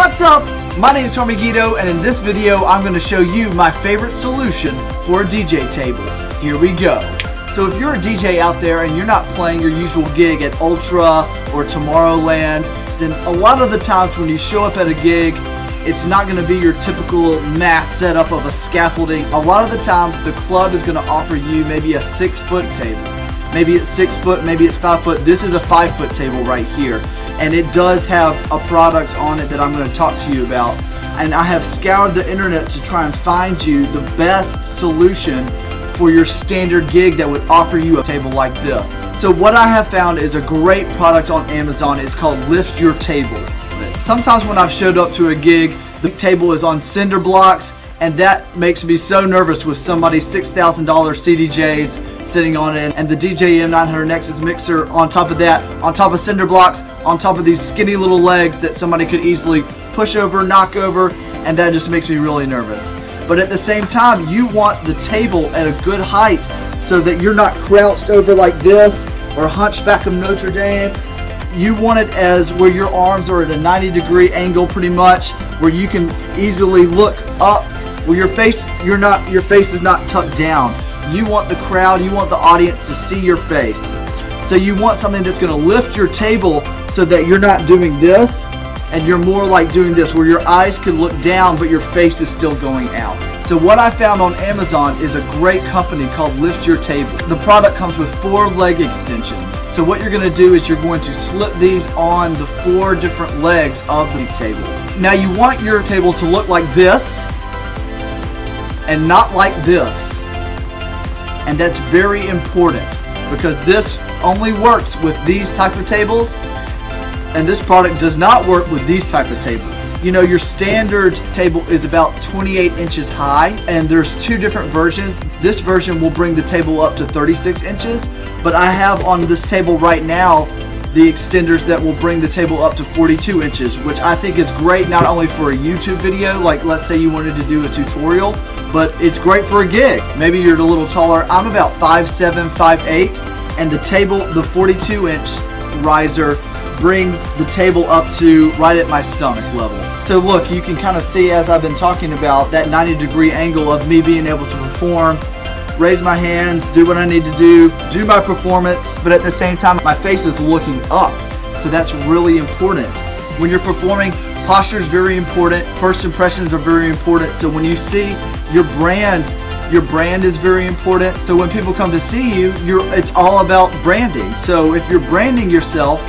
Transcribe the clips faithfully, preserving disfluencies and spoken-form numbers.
What's up? My name is Har Megiddo, and in this video I'm going to show you my favorite solution for a D J table. Here we go. So if you're a D J out there and you're not playing your usual gig at Ultra or Tomorrowland, then a lot of the times when you show up at a gig, it's not going to be your typical mass setup of a scaffolding. A lot of the times the club is going to offer you maybe a six foot table. Maybe it's six foot, maybe it's five foot. This is a five foot table right here. And it does have a product on it that I'm going to talk to you about. And I have scoured the internet to try and find you the best solution for your standard gig that would offer you a table like this. So what I have found is a great product on Amazon. It's called Lift Your Table. Sometimes when I've showed up to a gig, the table is on cinder blocks, and that makes me so nervous with somebody's six thousand dollar C D Js sitting on it, and the D J M nine hundred Nexus mixer on top of that, on top of cinder blocks, on top of these skinny little legs that somebody could easily push over, knock over, and that just makes me really nervous. But at the same time, you want the table at a good height so that you're not crouched over like this or hunchback of Notre Dame. You want it as where your arms are at a ninety degree angle pretty much, where you can easily look up, where your face you're not your face is not tucked down. You want the crowd, you want the audience to see your face. So you want something that's going to lift your table so that you're not doing this and you're more like doing this, where your eyes can look down but your face is still going out. So what I found on Amazon is a great company called Lift Your Table. The product comes with four leg extensions. So what you're going to do is you're going to slip these on the four different legs of the table. Now you want your table to look like this and not like this. And that's very important because this only works with these type of tables, and this product does not work with these type of tables. You know, your standard table is about twenty-eight inches high, and there's two different versions. This version will bring the table up to thirty-six inches, but I have on this table right now the extenders that will bring the table up to forty-two inches, which I think is great not only for a YouTube video, like let's say you wanted to do a tutorial, but it's great for a gig. Maybe you're a little taller. I'm about five seven, five eight, and the table, the forty-two inch riser, brings the table up to right at my stomach level. So look, you can kind of see as I've been talking about that ninety degree angle of me being able to perform, raise my hands, do what I need to do, do my performance, but at the same time my face is looking up. So that's really important. When you're performing, posture is very important. First impressions are very important. So when you see your brands, your brand is very important. So when people come to see you, you're, it's all about branding. So if you're branding yourself,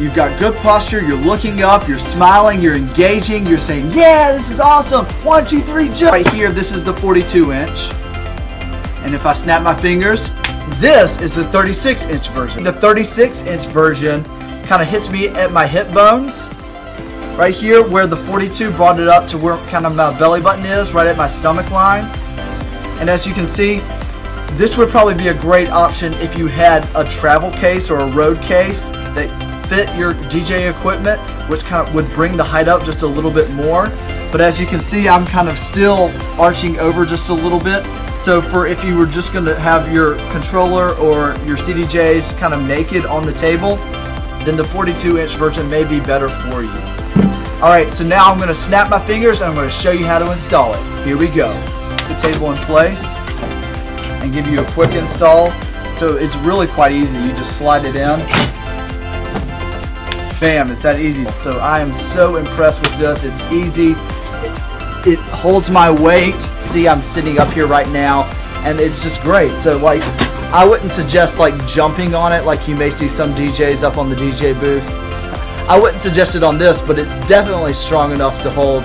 you've got good posture, you're looking up, you're smiling, you're engaging, you're saying, yeah, this is awesome, one, two, three, jump. Right here, this is the forty-two inch. And if I snap my fingers, this is the thirty-six inch version. The thirty-six inch version kind of hits me at my hip bones, right here where the forty-two brought it up to where kind of my belly button is, right at my stomach line. And as you can see, this would probably be a great option if you had a travel case or a road case that fit your D J equipment, which kind of would bring the height up just a little bit more. But as you can see, I'm kind of still arching over just a little bit. So for if you were just going to have your controller or your C D Js kind of naked on the table, then the forty-two inch version may be better for you. Alright, so now I'm going to snap my fingers and I'm going to show you how to install it. Here we go. Put the table in place and give you a quick install. So it's really quite easy. You just slide it in. Bam, it's that easy. So I am so impressed with this. It's easy. It, it holds my weight. See, I'm sitting up here right now, and it's just great. So like, I wouldn't suggest like jumping on it like you may see some D Js up on the D J booth. I wouldn't suggest it on this, but it's definitely strong enough to hold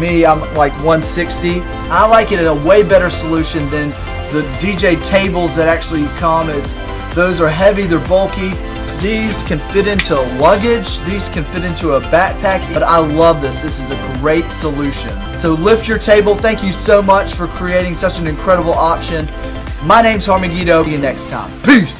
me. I'm like one sixty. I like it in a way better solution than the D J tables that actually come. It's, those are heavy, they're bulky. These can fit into luggage, these can fit into a backpack, but I love this. This is a great solution. So Lift Your Table, thank you so much for creating such an incredible option. My name's Har Megiddo. See you next time. Peace!